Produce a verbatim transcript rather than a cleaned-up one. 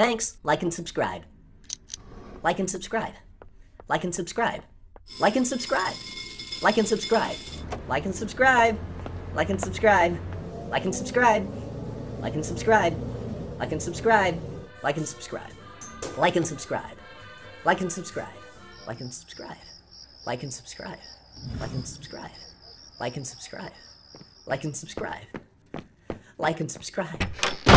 Thanks. Like and subscribe. Like and subscribe. Like and subscribe. Like and subscribe. Like and subscribe. Like and subscribe. Like and subscribe. Like and subscribe. Like and subscribe. Like and subscribe. Like and subscribe. Like and subscribe. Like and subscribe. Like and subscribe. Like and subscribe. Like and subscribe. Like and subscribe. Like and subscribe. Like and subscribe.